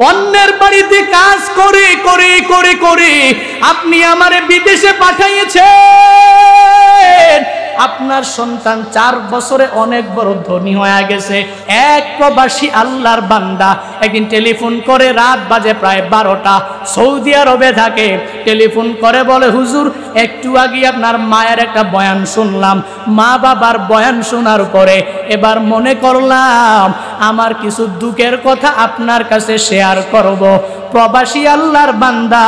Telephone करे रात बाजे प्राय 12टा सऊदी आरबे थाके टेलीफोन करे बोले हुजूर एकटू आगे आपनार मायेर एकटा बयान शुनलाम मा बाबार बयान शोनार परे एबार मने करलाम आमार किछु दुखेर कथा आपनार काछे शेयर करब। प्रवासी आल्लाहर बान्दा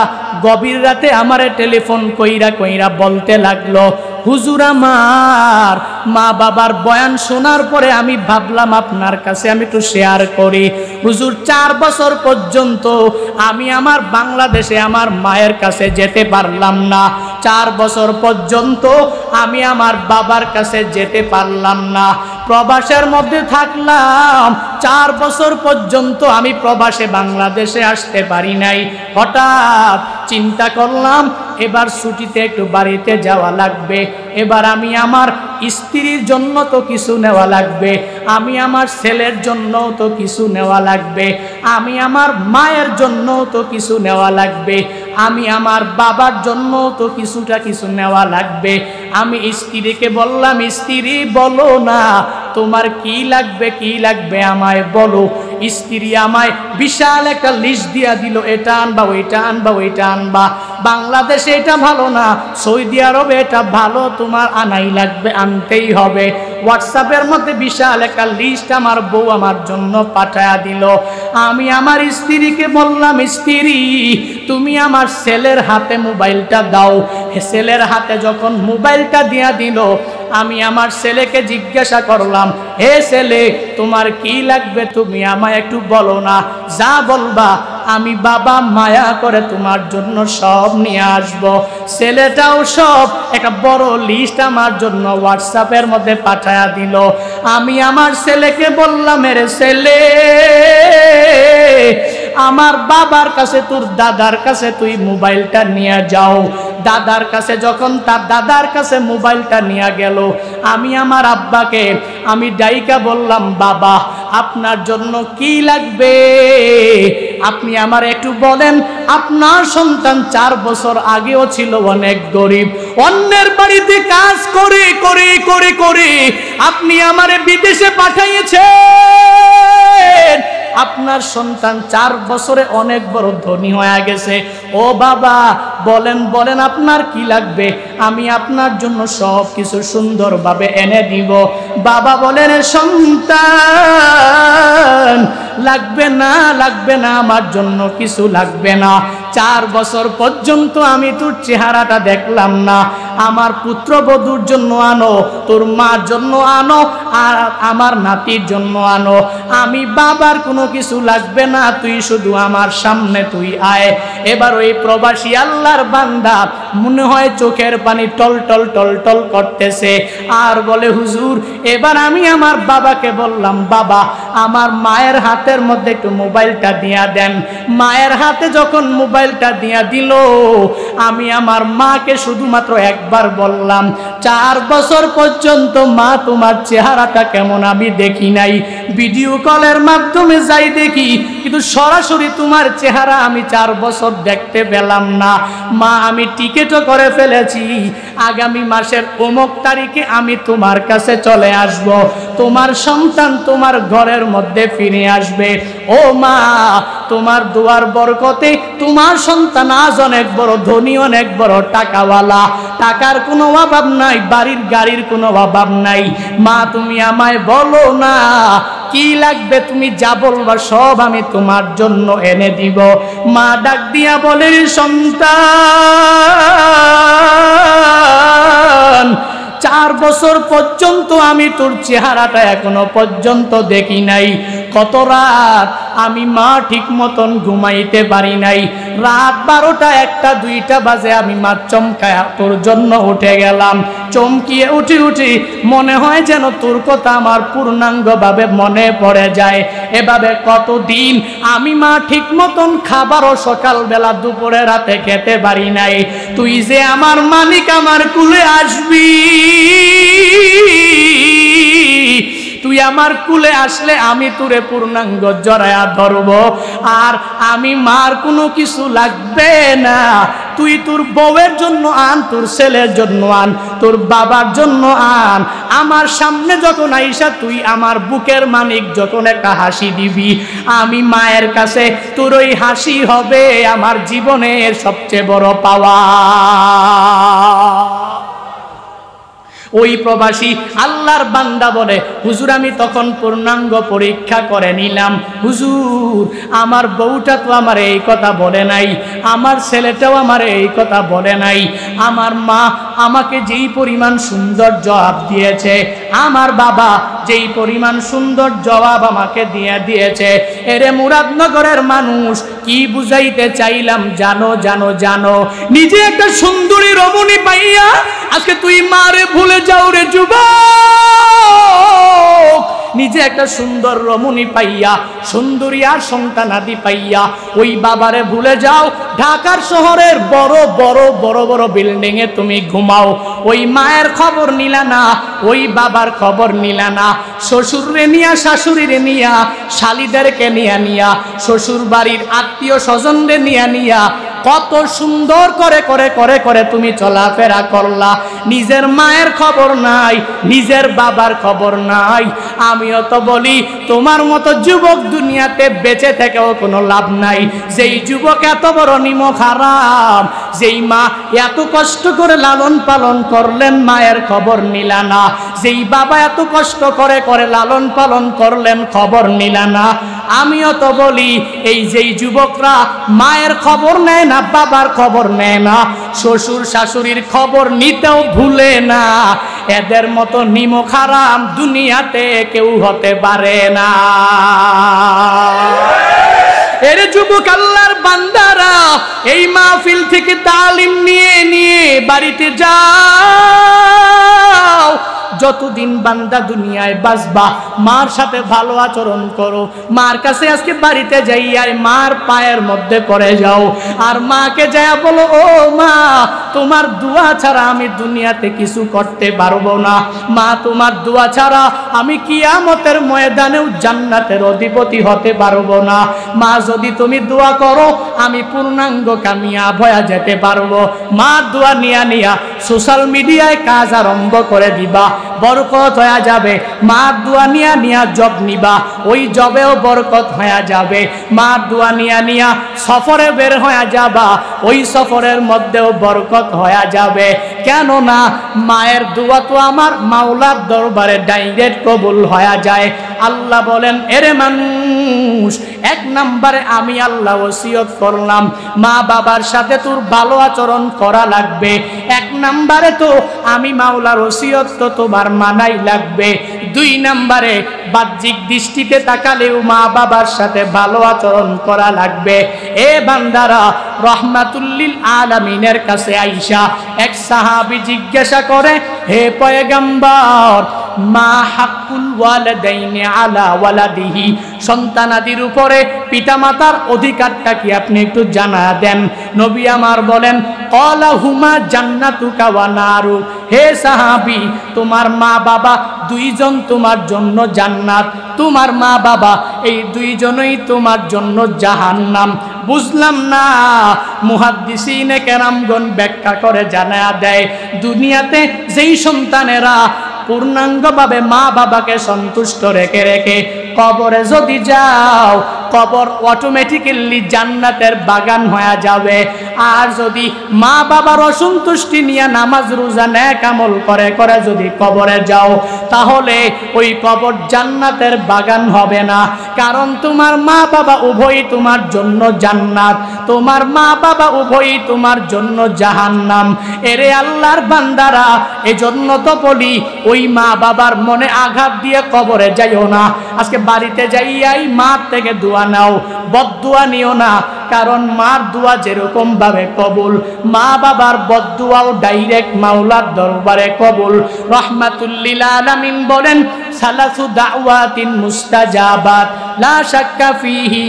गभीर राते आमारे टेलीफोन कइरा कइरा बोलते लागलो हुजूर आमार मा बाबार बयान शोनार परे आमी भाबलाम आपनार काछे आमी एकटु शेयर करी। हुजूर 4 বছর पर्यन्त आमी आमार बांग्लादेशे आमार मायेर काछे जेते पारलाम ना। 4 বছর पर्यन्त आमी आमार बाबार काछे जेते पारलाम ना। प्रवासेर मध्ये थाकलाम 4 বছর पर्यन्त आमी प्रवासे बांग्लादेशे आसते पारि नाई। हठात् चिंता करलाम एबार छुट्टीते एकटु बाड़ीते जावा लागबे। एबार आमी आमार स्त्रीर जन्य तो किछु नेवा लागबे, आमी आमार सेलेर जन्य तो किछु नेवा लागबे, आमी आमार मायेर जन्य तो किछु नेवा लागबे, आमी आमार बाबार जन्य तो किछुटा किछु नेवा लागबे। आमी स्त्रीके बोललाम स्त्री बोलो ना तुम्हार की लागबे आमाय बोलो। स्त्री आमाय विशाल एक लिस्ट दिया दिल एटा आनबा ओइटा आनबा ओइटा आनबा बांग्लादेशे एटा भालो ना सऊदी आरबे एटा भालो तुम्हार आनाई लागबे आनतेई होबे। व्हाट्सएपेर मध्य विशाल एक लिस्ट आमार बउ आमार जन्य पाठाया दिल। आमी आमार स्त्रीके बोललाम स्त्री तुमी आमार सेलेर हाते मोबाइलटा दाओ। सेलेर हाते जखन मोबाइलटा दिया दिल आमी आमार सेलेके जिज्ञासा करलाम हे सेले तुम्हार की लागबे तुमी आमाय एकटु बोलो ना, जा बोलबा आमी बाबा माया करे तुम्हार जन्य सब निये आसबो। सेलेटाओ सब एक बड़ लिस्ट आमार जन्य व्हाट्सएपेर मध्य पाठाया दिल। आमी आमार सेलेके बोललाम रे सेले आमार बाबार काछे तोर दादार काछे तुई मोबाइलटा निये जाओ। दादार काछे जखन तार दादार काछे मोबाइलटा निये गेल आमी आमार आब्बाके आमी डाइका बोललाम बाबा आपनार जन्य की लागबे आपनी आमार एकटु बोलेन। आपनार सन्तान 4 বছর आगेओ छिलो अनेक गरीब अन्येर बाड़ीते काज करे करे करे करे आपनी आमारे विदेशे पाठाइयेछेन। आपनार सन्तान 4 বছরে अनेक बड़ धनी हये गेछे। ओ बाबा बोलेन बोलेन आपनार की लागबे आमी आपनार जन्य सब किछु सुंदर भावे एने दिब। बाबा बोलेन सन्तान लागबे ना लागबे ना आमार जन्य किछु लागबे ना। 4 বছর पर्यन्त आमी तोर चेहराटा देखलाम ना। आमार पुत्रबधूर जन्य आनो तोर मार जन्य आनो आर आमार नातिर जन्य आनो। आमी बाबार कोनो किछु लागबे ना तुई शुधु आमार सामने तुई आय। एबार ओई प्रवासी आल्लाहर बान्दा मने हय चोखेर पानी टल टल टल टल करतेछे आर बोले हुजूर एबार आमी आमार बाबाके बोललाम बाबा आमार मायेर हातेर मध्य एकटु मोबाइलटा दिया देन। मायेर हाते जखन मोबाइल दिया दिलो आमी आमार मा के शुधुमात्र एकबार बोललाम 4 বছর पर्यन्त मा तुम्हार चेहराटा केमन आमी देखी नाई। भिडियो कलेर माध्यमे जाई देखी किन्तु सरासरि तुम्हार चेहरा आमी 4 বছর देखते पेलाम ना। मा आमी टिकेटो करे फेलेछि आगामी मासेर अमुक तारिखे आमी तुम्हार काछे चले आसबो। तुम्हार सन्तान तुम्हार घरेर मध्य फिरे आसबे। ओ मा तुम्हार दुआर बरकते तुम्हार सन्तान आज अनेक बड़ धनी अनेक बड़ टाकावाला टाकार कोनो अभाव नाई बाड़ीर गाड़ीर कोनो अभाव नाई। मा तुमी आमाय बोलो ना की लागबे तुमी जा बोलबा सब आमी तुम्हार जन्य एने दिब। मा डाक दिया बोले सन्तान 4 বছর पर्यन्त आमी तोर चेहराटा एखोनो पर्यन्त देखी नाई। कत रात आमी मा ठीक मतन घुमाइते पारी नाई। रात 12टा 1टा 2टा बाजे आमी मा चमकाया तोर जन्य उठे गेलाम। चमकिए उठी उठी मने हय जेन तोर कथा आमार पूर्णांग भावे मने पड़े जाए। एभाबे कतदिन आमी मा ठीक मतन खाबारो सकाल बेला दुपुरे राते खेते पारी नाई। तुई जे आमार मालिक आमार कुले आसबी তুই আমার কোলে আসলে আমি তোরে পূর্ণাঙ্গ জড়ায়া ধরব, আর আমি মার কোনো কিছু লাগবে না। তুই তোর বউয়ের জন্য আন, তোর ছেলের জন্য আন, তোর বাবার জন্য আন, আমার সামনে যখন আইসা তুই আমার বুকের মানিক যখন একটা হাসি দিবি, আমি মায়ের কাছে তোর ওই হাসি হবে আমার জীবনের সবচেয়ে বড় পাওয়া। ওই প্রবাসী আল্লাহর বান্দা বলে, হুজুর আমি তখন পূর্ণাঙ্গ পরীক্ষা করে নিলাম, হুজুর আমার বউটা তো আমার এই কথা বলে নাই, আমার ছেলেটাও আমার এই কথা বলে নাই, আমার মা আমাকে যেই পরিমাণ সুন্দর জবাব দিয়েছে, আমার বাবা যেই পরিমাণ সুন্দর জবাব আমাকে দিয়ে দিয়েছে। এরে মুরাদনগরের মানুষ, কি বুঝাইতে চাইলাম জানো? জানো জানো নিজে একটা সুন্দরী রমণী পাইয়া আজকে তুই মারে ভুলে যাও রে যুবক। নিজে একটা সুন্দর রমণী পাইয়া, সুন্দরী আর সন্তানাদি পাইয়া ওই বাবারে ভুলে যাও। ঢাকার শহরের বড় বড় বড় বড় বিল্ডিং এ তুমি ঘুমাও, ওই মায়ের খবর নিলা না, ওই বাবার খবর নিলা না। শ্বশুর রে নিয়া, শাশুড়ি রে নিয়া, শালিদেরকে নিয়া নিয়া, শ্বশুর বাড়ির আত্মীয় স্বজন রে নিয়া নিয়া কত সুন্দর করে করে করে করে তুমি চলাফেরা করলা, নিজের মায়ের খবর নাই, নিজের বাবার খবর নাই। আমিও তো বলি তোমার মতো যুবক দুনিয়াতে বেঁচে থেকেও কোনো লাভ নাই। যেই যুবক এত বড় নিমক হারাম, যেই মা এত কষ্ট করে লালন পালন করলেন, মায়ের খবর নিলা না, যেই বাবা এত কষ্ট করে করে লালন পালন করলেন, খবর নিলা না। আমিও তো বলি এই যেই যুবকরা মায়ের খবর নেয় না, বাবার খবর নেয় না, শ্বশুর শাশুড়ির খবর নিতেও ভুলে না, এদের মতো নিমক হারাম দুনিয়াতে কেউ হতে পারে না। এর যুবক আল্লাহর বান্দারা, এই মাহফিল থেকে তালিম নিয়ে নিয়ে বাড়িতে যাও। যতদিন বান্দা দুনিয়ায় বাসবা মার সাথে ভালো আচরণ করো। মার কাছে আজকে বাড়িতে যাই আর মার পায়ের মধ্যে পড়ে যাও, আর মাকে যায়া বলো, ও মা তোমার দোয়া ছাড়া আমি দুনিয়াতে কিছু করতে পারবো না, মা তোমার দোয়া ছাড়া আমি কিয়ামতের ময়দানেও জান্নাতের অধিপতি হতে পারবো না, মা যদি তুমি দোয়া করো আমি পূর্ণাঙ্গ কামিয়াব হয়ে যেতে পারবো। মা দোয়া নিয়া নিয়া সোশ্যাল মিডিয়ায় কাজ আরম্ভ করে দিবা, বরকত হয়ে যাবে। মা দোয়া নিয়া নিয়া জব নিবা, ওই জবেও বরকত হয়ে যাবে। মা দোয়া নিয়া নিয়া সফরে বের হয়ে যাবা, ওই সফরের মধ্যেও বরকত হয়ে যাবে। কেননা মায়ের দোয়া তো আমার মাওলার দরবারে ডাইরেক্ট কবুল হয়ে যায়। আল্লাহ বলেন, এরে মানুষ, এক নম্বরে আমি আল্লাহ ওসিয়ত করলাম মা বাবার সাথে তোর ভালো আচরণ করা লাগবে। এক নম্বরে তো আমি মাওলার ওসিয়ত তো তোমার মানাই লাগবে। দুই নম্বরে বাহ্যিক দৃষ্টিতে তাকালেও মা বাবার সাথে ভালো আচরণ করা লাগবে। এ বান্দারা, রহমাতুল্লিল আলামিনের কাছে আয়েশা এক সাহাবী জিজ্ঞাসা করে, হে পয়গম্বর, মা হাক্কুল ওয়ালাদাইনি আলা ওয়ালাদিহি, সন্তানাদির উপরে পিতামাতার অধিকারটা কি আপনি একটু জানা দেন। নবী আমার বলেন, ক্বালা হুমা জান্নাতুকা ওয়া নারু, হে সাহাবী তোমার মা বাবা দুইজন তোমার জন্য জান্নাত, তোমার মা বাবা এই দুইজনই তোমার জন্য জাহান্নাম। বুঝলাম না। মুহাদ্দিসিনে কেরামগণ ব্যাখ্যা করে জানা দেয়, দুনিয়াতে যেই সন্তানেরা পূর্ণাঙ্গভাবে মা বাবাকে সন্তুষ্ট রেখে রেখে কবরে যদি যাও, কবর অটোমেটিক্যালি জান্নাতের বাগান হয়ে যাবে। আর যদি মা বাবার অসন্তুষ্টি নিয়ে নামাজ রোজা নেক আমল করে করে যদি কবরে যাও, তাহলে ওই কবর জান্নাতের বাগান হবে না। কারণ তোমার মা বাবা উভয়ই তোমার জন্য জান্নাত, তোমার মা বাবা উভয়ই তোমার জন্য জাহান্নাম। এরে আল্লাহর বান্দারা, এজন্য তো বলি ওই মা বাবার মনে আঘাত দিয়ে কবরে যাইও না। আজকে বাড়িতে যাইয়াই মা থেকে দোয়া নাও, বদদুয়া নিও না। কারণ মার দোয়া যেরকম ভাবে কবুল, মা বাবার বদদুয়াও ডাইরেক্ট মাওলার দরবারে কবুল। রাহমাতুল লিল আলামিন বলেন, সালাসু দাওয়াতিন মুস্তাজাবাত লা শাক্কা ফিহি,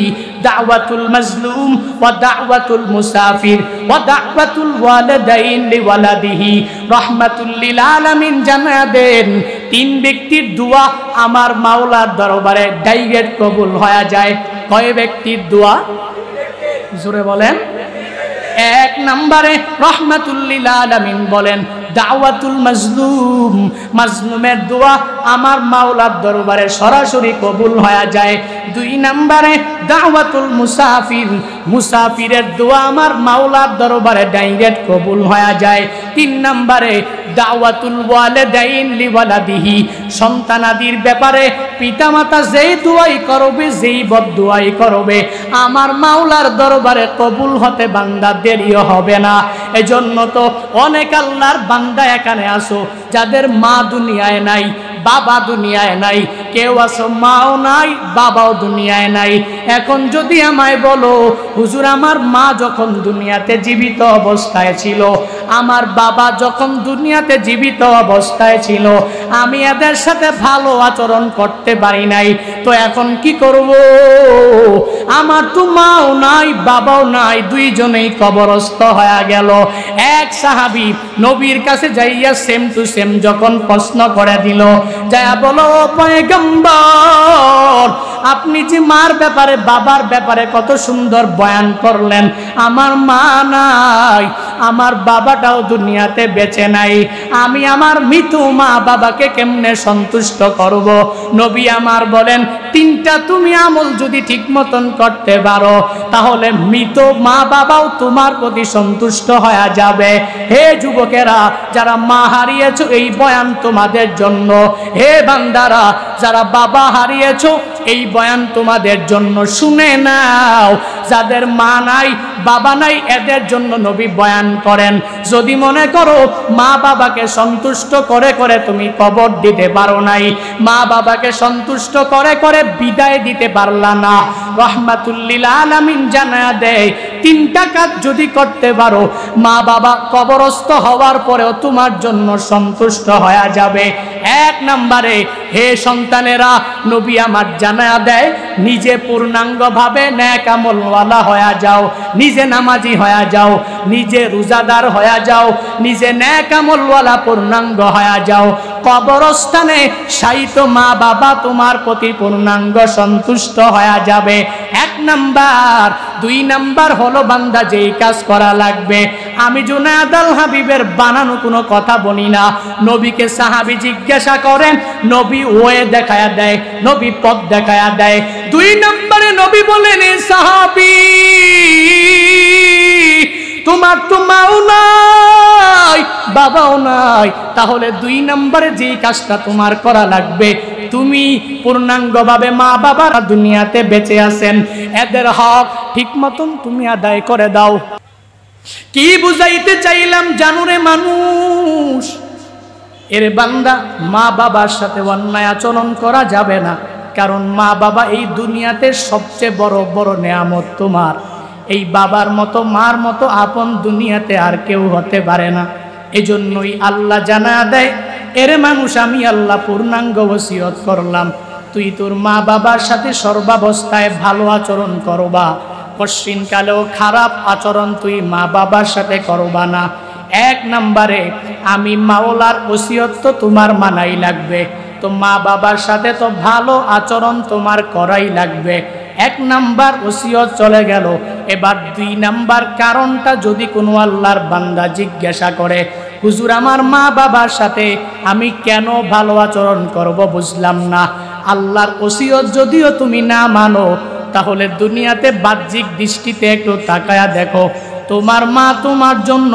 দাওয়াতুল মাজলুম ওয়া দাওয়াতুল মুসাফির ওয়া দাওয়াতুল ওয়ালিদাইন লিওয়ালাদিহি। রাহমাতুল লিল আলামিন জানা দেন, तीन व्यक्तिर दुआ आमार माओलार दरबारे डायरेक्ट कबुल होया जाए। कय व्यक्तिर दुआ जोरे बोलें। एक नम्बरे रहमतुल लिल आलामीन बोलें दावतुल मजलूम, मजलूमेर दुआ आमार माओलार दरबारे सरासरि कबुल होया जाए। दुई नम्बरे दावतुल मुसाफिर, मुसाफिरेर दुआ आमार माओलार दरबारे डायरेक्ट कबुल होया जाए। तीन नम्बरे दावतुल वालिदैन लिवालादिही, सन्तानादिर ब्यापारे पितामाता जेई दुआई करबे जेई बददुआई करबे आमार माओलार दरबारे कबुल होते बान्दा देरी होबे ना। एजोन्नो तो अनेक आल्लाहर बान्दा एखाने आसो जादेर मा दुनियाय नाई बाबा दुनियाय नाई, केउ आसो माओ नाई बाबाओ दुनियाय नाई। एखन जोदि आमाय बोलो हुजूर आमार मा जखन दुनियाते जीवित अवस्थाय छिलो, आमार बाबा जखन दुनियाते जीवित अवस्थाय छिलो, आमी एदेर साथे भालो आचरण करते पारि नाई, तो एखन की करबो? आमार तो माओ नाई बाबाओ नाई, दुइजनेई कबरस्थ हया गेल। एक साहाबी नबीर काछे जाइया सेम टू सेम जखन प्रश्न करे दिल जाया बोलो पैगम्बर अपनी जी मार ब्यापारे बाबार ब्यापारे कत सुंदर बयान करलेन, आमार मा नाई आमार बाबाटाओ दुनियाते बेचे नाई, आमी आमार मृत्यु मा बाबाके केमने सन्तुष्ट करब? नबी आमार बोलेन तीनटा तुमी आमल यदि ठीक मतन करते पारो ताहले मृत मा बाबाओ तुम्हार प्रति सन्तुष्ट हया जाबे। हे युवकेरा जारा मा हारियेछो एई बयान तुम्हादेर जन्नो, हे बान्दारा जारा बाबा हारियेछो এই বয়ান তোমাদের জন্য শুনে নাও। যাদের মা নাই বাবা নাই এদের জন্য নবী বয়ান করেন যদি মনে করো মা বাবাকে সন্তুষ্ট করে করে তুমি কবর দিতে পারো নাই, মা বাবাকে সন্তুষ্ট করে করে বিদায় দিতে পারলা না, রহমাতুল লিল আলামিন জানা দেয় তিনটা কাজ যদি করতে পারো মা বাবা কবরস্থ হওয়ার পরেও তোমার জন্য সন্তুষ্ট হয়ে যাবে। এক নম্বরে হে সন্তানেরা নবী আমার জানায়া দেয় নিজে পূর্ণাঙ্গ ভাবে নেক আমলওয়ালা হয়ে যাও, নিজে নামাজি হয়ে যাও, নিজে রোজাদার হয়ে যাও, নিজে নেক আমলওয়ালা পূর্ণাঙ্গ হয়ে যাও। কবরস্থানে শায়িত মা বাবা তোমার প্রতি পূর্ণাঙ্গ সন্তুষ্ট হয়ে যাবে। এক নাম্বার। দুই নাম্বার হলো বান্দা যেই কাজ করা লাগবে। আমি জুনায়েদ আল হাবিবের বানানো কোনো কথা বলি না, নবীকে সাহাবী জিজ্ঞাসা করেন নবী ওয়ে দেখায়া দেয়, নবী পথ দেখায়া দেয়। দুই নম্বরে নবী বলেন এ সাহাবী তোমার তো মাও নাই বাবাও নাই, তাহলে দুই নম্বরে যেই কাজটা তোমার করা লাগবে তুমি পূর্ণাঙ্গভাবে মা বাবারা দুনিয়াতে বেঁচে আছেন এদের হক ঠিক মতন তুমি আদায় করে দাও। কি বুঝাইতে চাইলাম জানুরে মানুষ এর বান্দা মা বাবার সাথে অন্যায় আচরণ করা যাবে না, কারণ মা বাবা এই দুনিয়াতে সবচেয়ে বড় বড় নেয়ামত তোমার, এই বাবার মতো মার মতো আপন দুনিয়াতে আর কেউ হতে পারে না। এজন্যই আল্লাহ জানা দেয় এরে মানুষ আমি আল্লাহ পূর্ণাঙ্গ ওসিয়ত করলাম তুই তোর মা বাবার সাথে সর্বাবস্থায় ভালো আচরণ করবা, কশ্চিনকালেও খারাপ আচরণ তুই মা বাবার সাথে করবা না। এক নম্বরে আমি মাওলার ওসিয়ত তো তোমার মানাই লাগবে, তো মা বাবার সাথে তো ভালো আচরণ তোমার করাই লাগবে। এক নাম্বার ওসিয়ত চলে গেল। এবার দুই নাম্বার কারণটা যদি কোনো আল্লাহর বান্দা জিজ্ঞাসা করে হুজুর আমার মা বাবার সাথে আমি কেন ভালো আচরণ করব বুঝলাম না, আল্লাহর ওসিয়ত যদিও তুমি না মানো তাহলে দুনিয়াতে বাহ্যিক দৃষ্টিতে একটু তাকায়া দেখো তোমার মা তোমার জন্য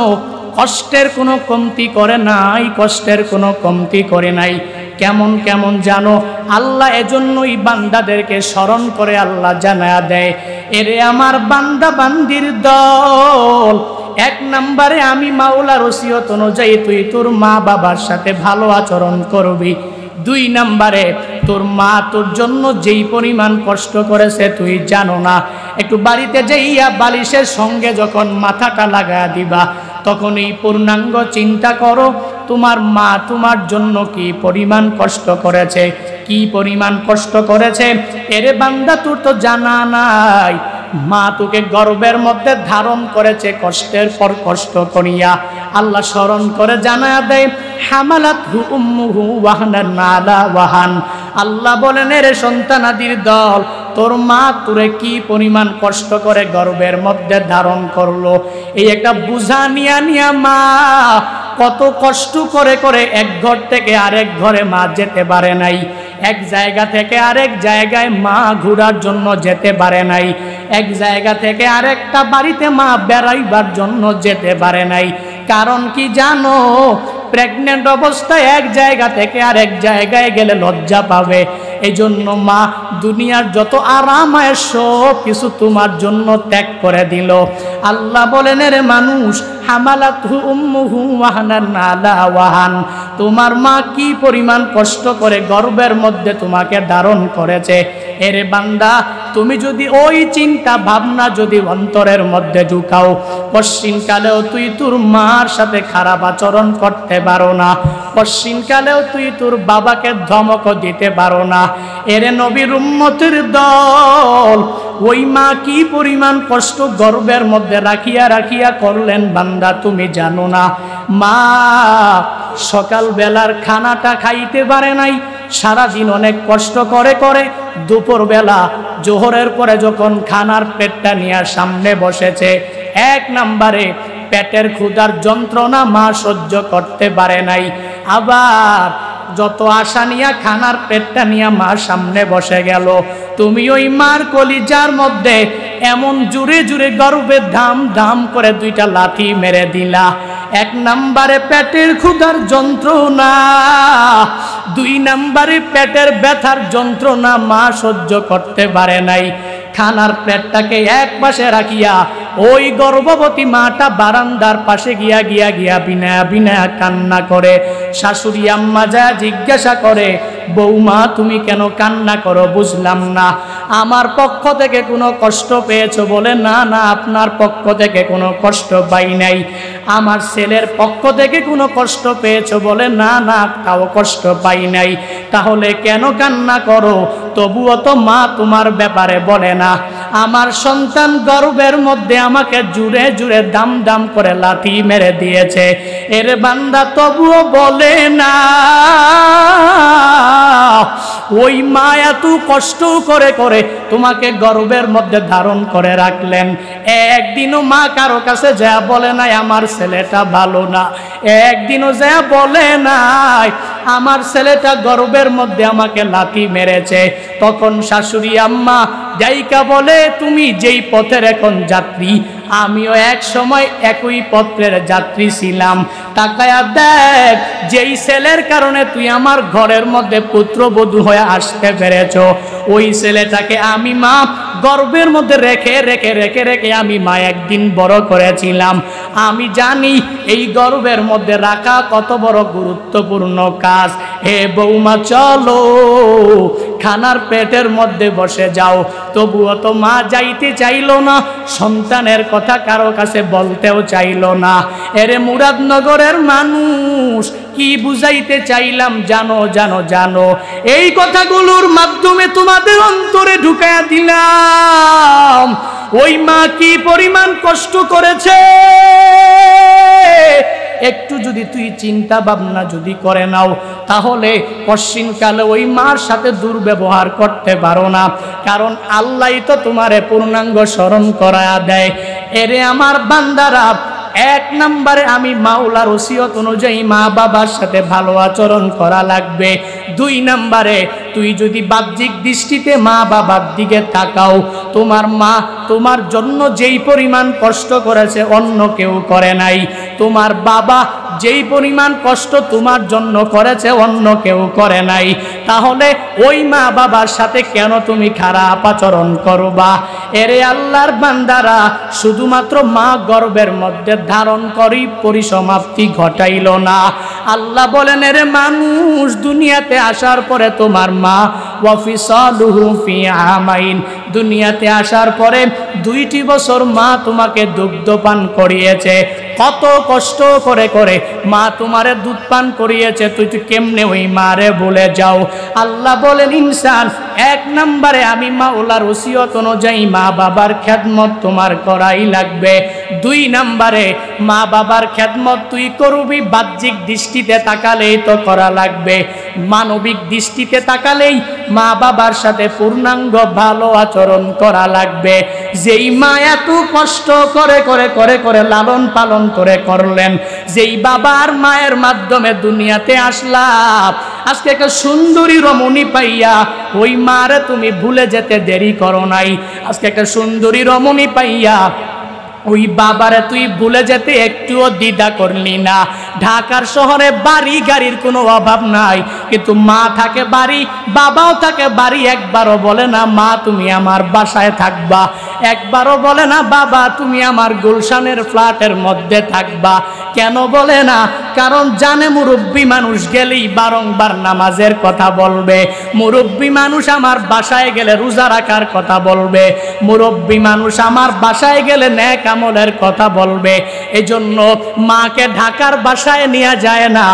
কষ্টের কোনো কমতি করে নাই, কষ্টের কোনো কমতি করে নাই। কেমন কেমন জানো আল্লাহ এজন্যই বান্দাদেরকে স্মরণ করে আল্লাহ জানায়া দেয় এরে আমার বান্দা বান্দির দল এক নম্বরে আমি মাওলার ওসিয়ত অনুযায়ী তুই তোর মা বাবার সাথে ভালো আচরণ করবি, দুই নম্বরে তোর মা তোর জন্য যেই পরিমাণ কষ্ট করেছে তুই জানো না, একটু বাড়িতে যাইয়া বালিশের সঙ্গে যখন মাথাটা লাগায়া দিবা তখন এই পূর্ণাঙ্গ চিন্তা করো তোমার মা তোমার জন্য কি পরিমাণ কষ্ট করেছে, কি পরিমাণ কষ্ট করেছে এরে বান্দা তোর তো জানা নাই। মা তোকে গর্বের মধ্যে ধারণ করেছে কষ্টের পর কষ্ট করিয়া, আল্লাহ স্মরণ করে জানা দেয় হামালাতহু উম্মুহু ওয়াহনান আলা ওয়াহান। আল্লাহ বলেন রে সন্তানাদির দল, তোর মা তোরে কি পরিমাণ কষ্ট করে গর্ভের মধ্যে ধারণ করলো। এই একটা বুঝা নিয়া নিয়া মা কত কষ্ট করে করে এক ঘর থেকে আরেক ঘরে মা যেতে পারে নাই, এক জায়গা থেকে আরেক জায়গায় মা ঘোরার জন্য যেতে পারে নাই, এক জায়গা থেকে আরেকটা বাড়িতে মা বেড়াইবার জন্য যেতে পারে নাই। কারণ কি জানো? প্রেগনেন্ট অবস্থায় এক জায়গা থেকে আরেক জায়গায় গেলে লজ্জা পাবে। এই জন্য মা দুনিয়ার যত আরাম আয়েশ সব কিছু তোমার জন্য ত্যাগ করে দিল। আল্লাহ বলেন রে মানুষ, হামালাতহু উম্মুহু ওয়াহনান আলা ওয়াহান, তোমার মা কি পরিমাণ কষ্ট করে গর্ভের মধ্যে তোমাকে ধারণ করেছে। এরে বান্দা, তুমি যদি ওই চিন্তা ভাবনা যদি অন্তরের মধ্যে ঢুকাও, পশ্চিমকালেও তুই তোর মার সাথে খারাপ আচরণ করতে পারো না, পশ্চিমকালেও তুই তোর বাবাকে ধমক দিতে পারো না। এরে নবীর উম্মতের দল, ওই মা কি পরিমাণ কষ্ট গর্ভের মধ্যে রাখিয়া রাখিয়া করলেন বান্দা তুমি জানো না। মা সকাল বেলার খানাটা খাইতে পারে নাই, সারাদিন অনেক কষ্ট করে করে দুপুর বেলা জোহরের পরে যখন খানার পেটটা নিয়ে সামনে বসেছে, এক নম্বরে পেটের ক্ষুধার যন্ত্রণা মা সহ্য করতে পারে নাই, আবার যত আশা নিয়ে খানার পেটটা নিয়ে মা সামনে বসে গেল। তুমি ওই মার কলিজার মধ্যে এমন জুড়ে জুড়ে গর্বে ধাম ধাম করে দুইটা লাথি মেরে দিলা। এক নম্বরে পেটের ক্ষুধার যন্ত্রণা, দুই নম্বরে পেটের ব্যথার যন্ত্রণা মা সহ্য করতে পারে নাই। খানার পেটটাকে এক পাশে রাখিয়া ওই গর্ভবতী মাটা বারান্দার পাশে গিয়া গিয়া গিয়া বিনা বিনা কান্না করে। শাশুড়ি আম্মা যা জিজ্ঞাসা করে, বৌমা তুমি কেন কান্না করো? বুঝলাম না। আমার পক্ষ থেকে কোনো কষ্ট পেয়েছো? বলে না না, আপনার পক্ষ থেকে কোনো কষ্ট পাই নাই। আমার ছেলের পক্ষ থেকে কোনো কষ্ট পেয়েছো? বলে না না, তাও কষ্ট পাই নাই। তাহলে কেন কান্না করো? তবুও তো মা তোমার ব্যাপারে বলে না। আমার সন্তান গর্ভের মধ্যে আমাকে জুড়ে জুড়ে দাম দাম করে লাথি মেরে দিয়েছে, এর বান্দা তবুও বলে না। ওই মা এত কষ্ট করে করে তোমাকে গর্ভের মধ্যে ধারণ করে রাখলেন, একদিনও মা কারো কাছে যা বলে নাই আমার ছেলেটা ভালো না, একদিনও যা বলে নাই আমার ছেলেটা গর্ভের মধ্যে আমাকে লাথি মেরেছে। তখন শাশুড়ি আম্মা যাইকা বলে, তুমি যেই পথের এখন যাত্রী, আমিও এক সময় একই পথের যাত্রী ছিলাম। তাকায়া দেখ, যেই ছেলের কারণে তুই আমার ঘরের মধ্যে পুত্রবধূ হয়ে আসতে পেরেছ, ওই ছেলেটাকে আমি মা গর্ভের মধ্যে রেখে রেখে রেখে রেখে আমি মা একদিন বড় করেছিলাম। আমি জানি এই গর্ভের মধ্যে রাখা কত বড় গুরুত্বপূর্ণ কাজ। হে বৌমা, চলো খানার পেটের মধ্যে বসে যাও। তবুও তো মা যাইতে চাইল না, সন্তানের কথা কারো কাছে বলতেও চাইল না। এরে মুরাদনগরের মানুষ, কি বুঝাইতে চাইলাম জানো? জানো জানো, এই কথাগুলোর মাধ্যমে তোমাদের অন্তরে ঢুকায়া দিলাম ওই মা কি পরিমাণ কষ্ট করেছে। একটু যদি তুই চিন্তা ভাবনা যদি করে নাও, তাহলে পশ্চিমকালে ওই মার সাথে দুর্ব্যবহার করতে পারো না। কারণ আল্লাহই তো তোমারে পূর্ণাঙ্গ স্মরণ করায়া দেয়। এরে আমার বান্দারা, এক নম্বরে আমি মাওলার ওসিয়ত অনুযায়ী মা বাবার সাথে ভালো আচরণ করা লাগবে। দুই নম্বরে তুই যদি বাহ্যিক দৃষ্টিতে মা বাবার দিকে তাকাও, তোমার মা তোমার জন্য যেই পরিমাণ কষ্ট করেছে অন্য কেউ করে নাই, তোমার বাবা যেই পরিমাণ কষ্ট তোমার জন্য করেছে অন্য কেউ করে নাই, তাহলে ওই মা বাবার সাথে কেন তুমি খারাপ আচরণ করবা? এরে আল্লাহর বান্দারা, শুধুমাত্র মা গর্ভের মধ্যে ধারণ করি পরিসমাপ্তি ঘটাইল না। আল্লাহ বলেন এরে মানুষ, দুনিয়াতে আসার পরে তোমার মা ওয়াফিসালুহু ফি আমাইন, দুনিয়াতে আসার পরে 2টি বছর মা তোমাকে দুগ্ধ পান করিয়েছে। কত কষ্ট করে করে মা তোমারে দুধ পান করিয়েছে, তুই তো কেমনে ওই মারে বলে যাও। আল্লাহ বলেন ইনসান, এক নম্বরে আমি মাওলার ওসিয়ত অনুযায়ী মা বাবার খেদমত তোমার করাই লাগবে। দুই নম্বরে মা বাবার খেদমত তুই করবি, বাহ্যিক দৃষ্টিতে তাকালেই তো করা লাগবে, মানবিক দৃষ্টিতে তাকালেই মা বাবার সাথে পূর্ণাঙ্গ ভালো আচরণ করা লাগবে। যেই মা এত কষ্ট করে করে করে করে লালন পালন করে করলেন, যেই বাবার মায়ের মাধ্যমে দুনিয়াতে আসলাম, আজকে একটা সুন্দরী রমণী পাইয়া ওই মারে তুমি ভুলে যেতে দেরি করো নাই। আজকে একটা সুন্দরী রমণী পাইয়া ওই বাবারে তুই ভুলে যেতে একটুও দ্বিধা করলি না। ঢাকার শহরে বাড়ি গাড়ির কোনো অভাব নাই, কিন্তু মা থাকে বাড়ি, বাবাও থাকে বাড়ি। একবারও বলে না মা তুমি আমার বাসায় থাকবা, একবারও বলে না বাবা তুমি আমার গুলশানের ফ্ল্যাটের মধ্যে থাকবা। কেন বলে না? কারণ জানে মুরব্বী মানুষ গেলেই বারংবার নামাজের কথা বলবে, মুরব্বী মানুষ আমার বাসায় গেলে রোজা রাখার কথা বলবে, মুরব্বী মানুষ আমার বাসায় গেলে নেক আমলের কথা বলবে। এজন্য মাকে ঢাকার বাসায় নিয়ে যায় না,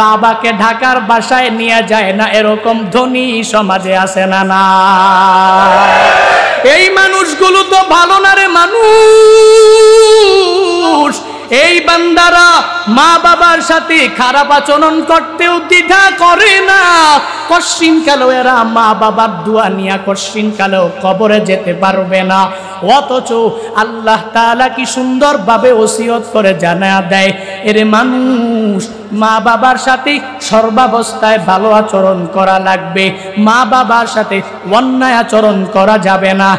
বাবাকে ঢাকার বাসায় নিয়ে যায় না, এরকম ধনী সমাজে আছে না না? এই মানুষগুলো তো ভালো না রে মানুষ। এই বান্দারা মা বাবার সাথে খারাপ আচরণ করতেও দ্বিধা করে না। কশ্চিনকালেও এরা মা বাবার দোয়া নিয়া কশ্চিনকালেও কবরে যেতে পারবে না। অথচ আল্লাহ তাআলা কি সুন্দরভাবে ওসিয়ত করে জানা দেয়, এরে মানুষ মা বাবার সাথে সর্বাবস্থায় ভালো আচরণ করা লাগবে, মা বাবার সাথে অন্যায় আচরণ করা যাবে না।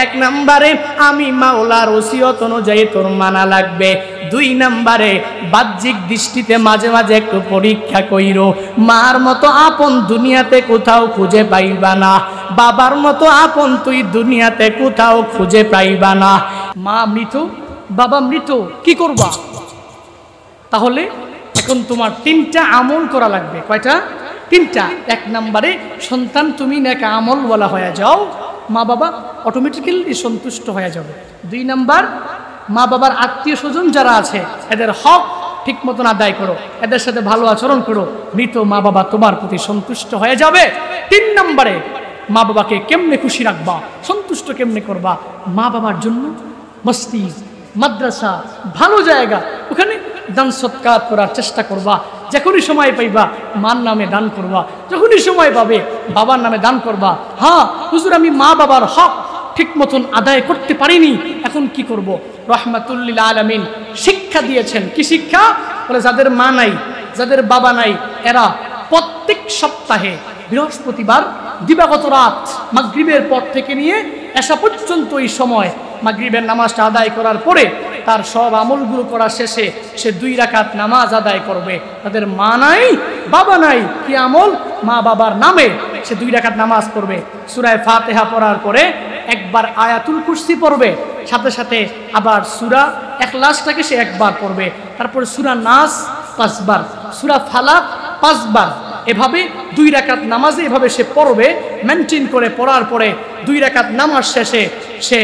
এক নম্বরে আমি মাওলার ওসিয়ত অনুযায়ী তোর মানা লাগবে। দুই নম্বরে বাহ্যিক দৃষ্টিতে মাঝে মাঝে একটু পরীক্ষা কইরো, মার মতো আপন দুনিয়াতে কোথাও খুঁজে পাইবা না, বাবার মতো আপন তুই দুনিয়াতে কোথাও খুঁজে পাইবা না। মা মৃত, বাবা মৃত, কি করবা? তাহলে এখন তোমার তিনটা আমল করা লাগবে। কয়টা? তিনটা। এক নম্বরে সন্তান তুমি নেক আমল বলা হয়ে যাও, মা বাবা অটোমেটিক্যালি সন্তুষ্ট হয়ে যাবে। দুই নম্বর, মা বাবার আত্মীয় স্বজন যারা আছে এদের হক ঠিক মতন আদায় করো, এদের সাথে ভালো আচরণ করো, মৃত মা বাবা তোমার প্রতি সন্তুষ্ট হয়ে যাবে। তিন নম্বরে মা বাবাকে কেমনে খুশি রাখবা, সন্তুষ্ট কেমনে করবা, মা বাবার জন্য মসজিদ মাদ্রাসা ভালো জায়গা ওখানে দান সৎকার করার চেষ্টা করবা। যখনই সময় পাইবা মার নামে দান করবা, যখনই সময় পাবে বাবার নামে দান করবা। হ্যাঁ হুজুর আমি মা বাবার হক ঠিক মতন আদায় করতে পারিনি, এখন কি করব? রহমাতুল্লিল আলামিন শিক্ষা দিয়েছেন। কি শিক্ষা? বলে যাদের মা নাই যাদের বাবা নাই এরা প্রত্যেক সপ্তাহে বৃহস্পতিবার দিবাগত রাত মাগরিবের পর থেকে নিয়ে আসা পর্যন্ত এই সময় মাগরিবের নামাজটা আদায় করার পরে তার সব আমলগুলো করার শেষে সে 2 রাকাত নামাজ আদায় করবে। তাদের মা নাই বাবা নাই, কি আমল? মা বাবার নামে সে 2 রাকাত নামাজ পড়বে, সূরায়ে ফাতিহা পড়ার পরে একবার আয়াতুল কুরসি পড়বে, সাথে সাথে আবার সূরা ইখলাসটাকে সে একবার পড়বে, তারপরে সূরা নাস 5 বার, সূরা ফালাক 5 বার, এভাবে 2 রাকাত নামাজে এভাবে সে পড়বে। মেনটেন করে পড়ার পরে 2 রাকাত নামাজ শেষে সে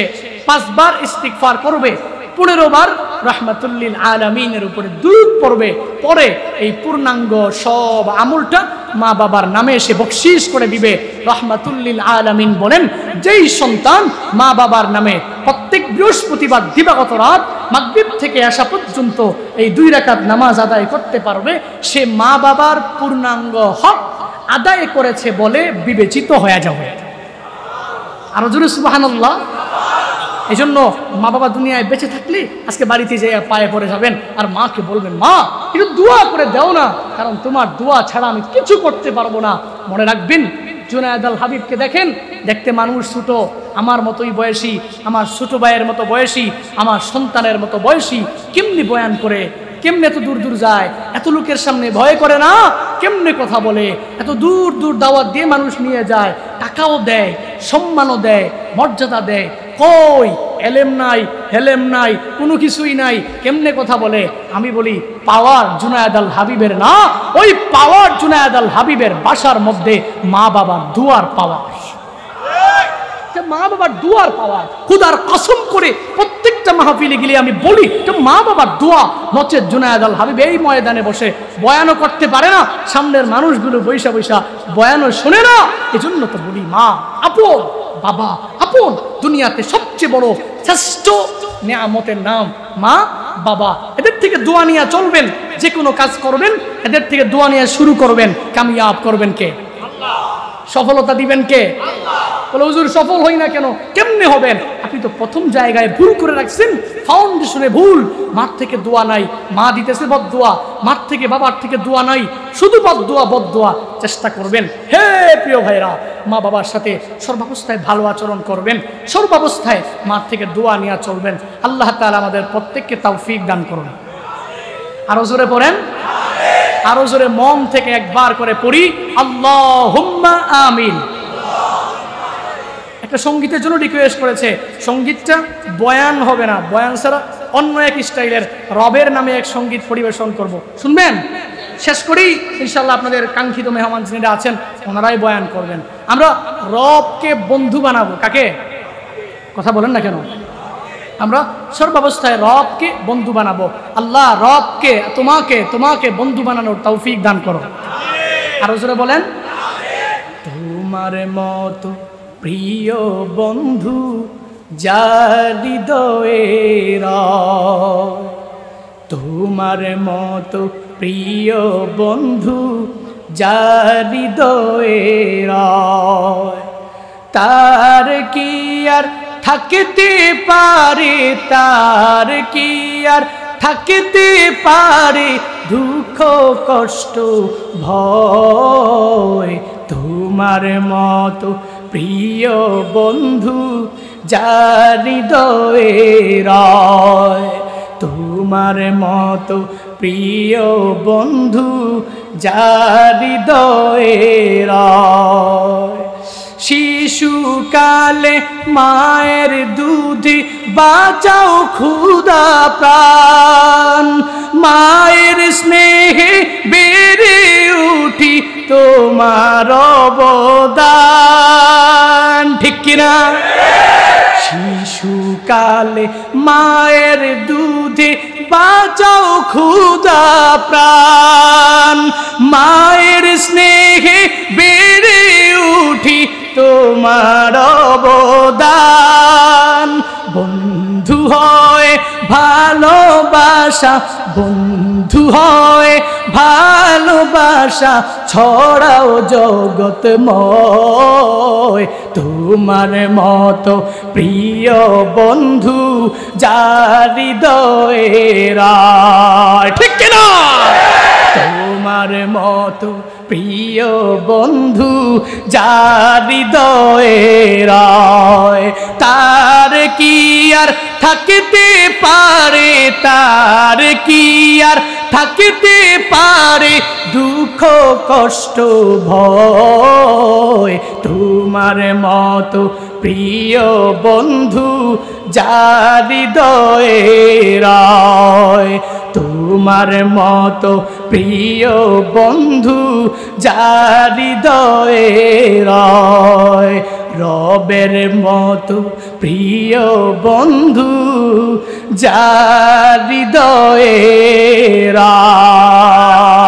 5 বার ইস্তিগফার করবে, 15 বার রহমাতুল্লিল আলামিনের উপরে দুরূদ পড়বে। পরে এই পূর্ণাঙ্গ সব আমলটা মা বাবার নামে এসে বকশিশ করে দিবে। রহমাতুল্লিল আলামিন বলেন যেই সন্তান মা বাবার নামে প্রত্যেক বৃহস্পতিবার দিবাগত রাত মাগরিব থেকে আসা পর্যন্ত এই 2 রাকাত নামাজ আদায় করতে পারবে, সে মা বাবার পূর্ণাঙ্গ হক আদায় করেছে বলে বিবেচিত হয়ে যাবে। আরো জোরে সুবহানাল্লাহ। এই জন্য মা বাবা দুনিয়ায় বেঁচে থাকলে আজকে বাড়িতে যেয়ে পায়ে পড়ে যাবেন আর মাকে বলবেন মা একটু দোয়া করে দাও না, কারণ তোমার দোয়া ছাড়া আমি কিছু করতে পারবো না। মনে রাখবেন জুনায়েদ আল হাবিবকে দেখেন, দেখতে মানুষ ছোটো, আমার মতোই বয়সী, আমার ছোটো ভাইয়ের মতো বয়সী, আমার সন্তানের মতো বয়সী, কেমনি বয়ান করে, কেমনে এত দূর দূর যায়, এত লোকের সামনে ভয় করে না, কেমনে কথা বলে, এত দূর দূর দাওয়াত দিয়ে মানুষ নিয়ে যায়, টাকাও দেয়, সম্মানও দেয়, মর্যাদা দেয়, কই এলেম নাই হেলেম নাই কোনো কিছুই নাই, কেমনে কথা বলে। আমি বলি পাওয়ার জুনায়েদ আল হাবিবের না, ওই পাওয়ার জুনায়েদ আল হাবিবের বাসার মধ্যে মা বাবার দুয়ার পাওয়ার। যে মা বাবার দোয়ার পাওয়া খোদার কসম করে প্রত্যেকটা মাহফিলে গিয়ে আমি বলি যে মা বাবার দোয়া নচে জুনায়েদ আল হাবিব এই ময়দানে বসে বয়ানও করতে পারে না, সামনের মানুষগুলো বৈশা বৈশা বয়ানও শোনে না। এজন্য তো বলি মা আপন, বাবা আপন। দুনিয়াতে সবচেয়ে বড় শ্রেষ্ঠ নিয়ামতের নাম মা বাবা। এদের থেকে দোয়া নিয়ে চলবেন, যে কোনো কাজ করবেন এদের থেকে দোয়া নিয়ে শুরু করবেন। কামিয়াব করবেন কে? আল্লাহ। সফলতা দিবেন কে? আল্লাহ। বলে হুজুর সফল হই না কেন, কেমনে হবেন? আপনি তো প্রথম জায়গায় ভুল করে রাখছেন, ফাউন্ডেশনে ভুল। মার থেকে দোয়া নাই, মা দিতেছে বদদোয়া, মার থেকে বাবার থেকে দোয়া নাই, শুধু বদদোয়া বদদোয়া। চেষ্টা করবেন হে প্রিয় ভাইরা, মা বাবার সাথে সর্বাবস্থায় ভালো আচরণ করবেন, সর্বাবস্থায় মার থেকে দোয়া নিয়ে চলবেন। আল্লাহ তাআলা আমাদের প্রত্যেককে তৌফিক দান করুন। আরো জোরে পড়েন, আরো জোরে, মন থেকে একবার করে পড়ি আল্লাহুম্মা আমিন। একটা সঙ্গীতের জন্য রিকোয়েস্ট করেছে, সঙ্গীতটা বয়ান হবে না, বয়ান ছাড়া অন্য এক স্টাইলের রবের নামে এক সঙ্গীত পরিবেশন করব, শুনবেন। শেষ করি ইনশাআল্লাহ আপনাদের কাঙ্ক্ষিত মেহমান যিনি আছেন ওনারাই বয়ান করবেন। আমরা রবকে বন্ধু বানাবো। কাকে? কথা বলেন না কেন? আমরা সর্বাবস্থায় রবকে বন্ধু বানাবো। আল্লাহ রবকে, তোমাকে, তোমাকে বন্ধু বানানোর তৌফিক দান করো। আরো জোরে বলেন। তোমার মত প্রিয় বন্ধু যার হৃদয়ে রয়, তোমার মত প্রিয় বন্ধু যার হৃদয়ে রয়, তার কি আর থাকতে পারে, তার কি আর থাকতে পারে দুঃখ কষ্ট ভয়। তোমার মত প্রিয় বন্ধু যার হৃদয়ে রয়, তোমার মত প্রিয় বন্ধু যার হৃদয়ে রয়। শিশুকালে মায়ের দুধে বাঁচাও খুদা প্রাণ, মায়ের স্নেহে বেড়ে উঠি তোমার অবদান, ঠিক কিনা? শিশুকালে মায়ের দুধে বাঁচাও খুদা প্রাণ, মায়ের স্নেহে বেড়ে উঠি তোমার অবদান। বন্ধু হয় ভালোবাসা, বন্ধু হয় ভালোবাসা, ছড়াও জগৎময়। তোমার মতো প্রিয় বন্ধু যার হৃদয়ে রয়, ঠিক কিনা? তোমার মতো প্রিয় বন্ধু যার হৃদয়ে রয়, তার কি আর থাকতে পারে, তার কি আর থাকতে পারে দুঃখ কষ্ট ভয়। তোমার মতো প্রিয় বন্ধু যার হৃদয়ে রয়, তোমার মতো প্রিয় বন্ধু যার হৃদয়ে রয়। রবের মতো প্রিয় বন্ধু যার হৃদয়ে রয়।